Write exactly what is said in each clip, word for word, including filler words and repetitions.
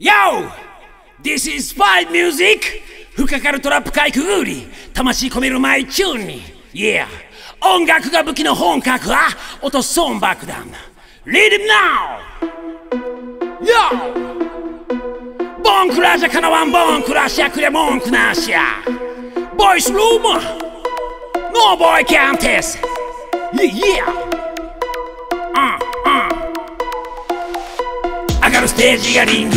Yo! This is fight music! 深かるトラップかいくぐり魂込めるマイチューンに Yeah! 音楽が武器の本格は音ソン爆弾 Lead him now! Yo! ボンクラじゃかなわんボンクラしゃくりゃ文句なしや Boys room! No boy can test! Yeah! Yeah! Uh!ステージがリング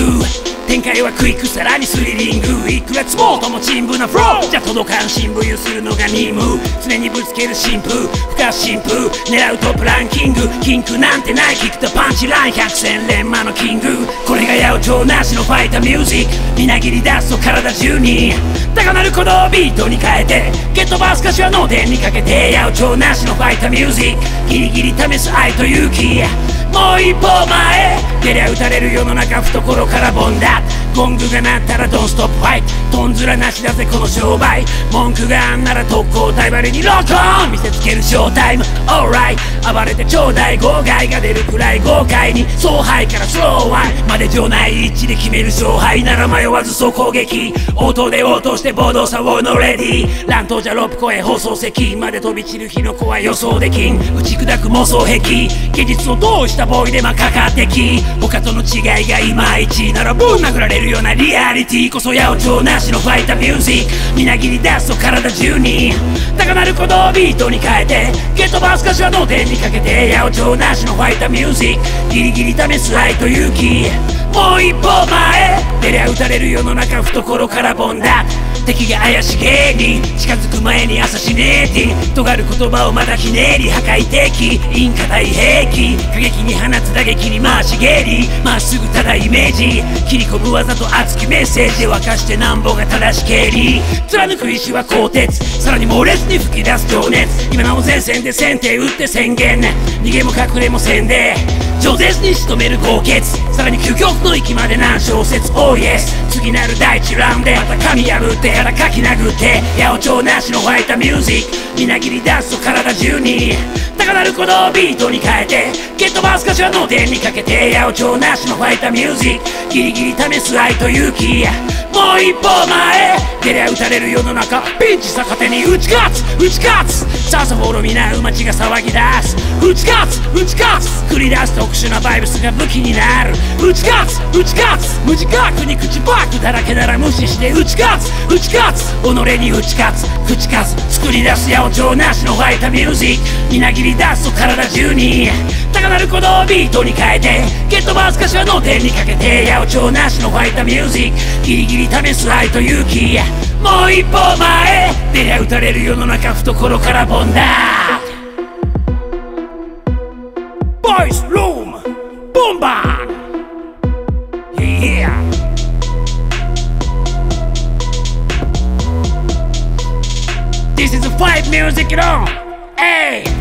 展開はクイックさらにスリリングいくら積もうとも陳腐なフローじゃ届かん新聞有するのが任務常にぶつける新風不可新風狙うトップランキング禁句なんてないキックとパンチライン百戦錬磨のキングこれが八百長なしのファイターミュージックみなぎり出すと体中に高鳴るこのビートに変えてゲットバース歌詞は脳天にかけて八百長なしのファイターミュージックギリギリ試す愛と勇気もう一歩前出りゃ打たれる世の中懐からボンだゴングが鳴ったらドンストップファイトとんずらなしだぜこの商売文句があんなら特攻隊バレにロックオン見せつけるショータイムオーライ暴れてちょうだい号外が出るくらい豪快に総敗からスローワンまで場内一致で決める勝敗なら迷わず総攻撃応答で応答して暴動さをのレディー乱闘じゃロープ越え放送席まで飛び散る火の粉は予想できん打ち砕く妄想壁現実をどうしたボーイでまかかってき他との違いがいまいちならぶん殴られるようなリアリティこそ八百長なしのファイターミュージックみなぎり出すと体中に高鳴る鼓動ビートに変えてゲットバース歌詞は脳天にかけて八百長なしのファイターミュージックギリギリ試す愛と勇気もう一歩前出りゃ打たれる世の中懐からボンだ敵が怪しげに近づく前にアサシネーティ尖る言葉をまだひねり破壊的陰火対兵器過激に放つ打撃に回し蹴りまっすぐただイメージ切り込む技と熱きメッセージで沸かしてなんぼが正しけり貫く意志は鋼鉄さらに猛烈に吹き出す情熱今なお前線で先手打って宣言逃げも隠れもせんで饒舌に仕留める豪傑さらに究極の域まで何小節 Oh yes 次なるだいいちラウンドでまた髪破って腹かき殴って八百長なしのファイターミュージックみなぎり出すと体中に高鳴る鼓動ビートに変えてゲットバース歌詞は脳天にかけて八百長なしのファイターミュージックギリギリ試す愛と勇気もう一歩前出りゃ打たれる世の中ピンチ逆手に打ち勝つ打ち勝つさあさほろ皆うまちが騒ぎ出す打ち勝つ打ち勝つ繰り出す特殊なバイブスが武器になる打ち勝つ打ち勝つ無自覚に口パクだらけなら無視して打ち勝つ打ち勝つ己に打ち勝つ口数作り出す八百長なしのファイターミュージックみなぎり出すと体中に高鳴る鼓動ビートに変えてゲットバース歌詞は脳天にかけて八百長なしのファイターミュージックギリギリ試す愛と勇気もう一歩前出りゃ打たれる世の中懐からボンダーボイスルームボンバー Yeah This is a fight music you know Hey